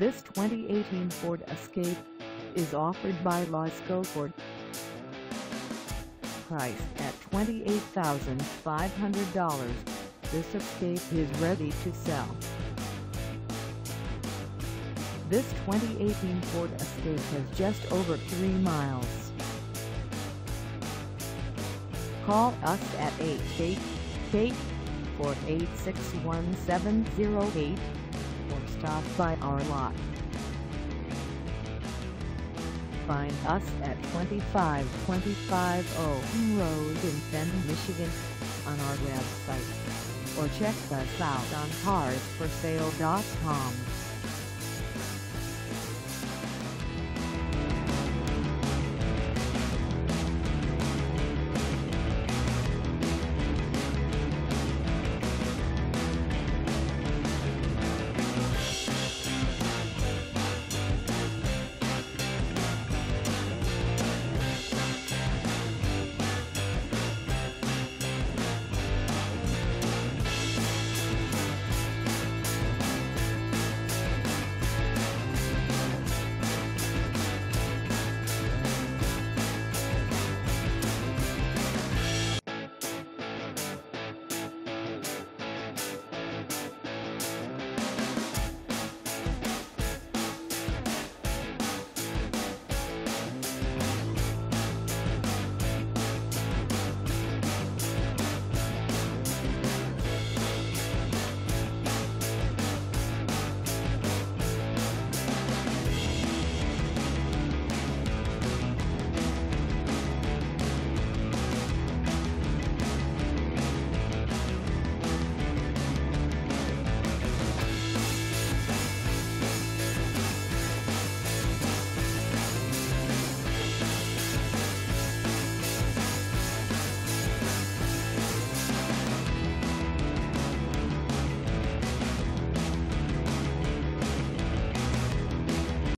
This 2018 Ford Escape is offered by Lasco Ford. Priced at $28,500, this Escape is ready to sell. This 2018 Ford Escape has just over 3 miles. Call us at 888-486-1708 or stop by our lot. Find us at 25250 Oaken Road in Fenton, Michigan on our website, or check us out on carsforsale.com.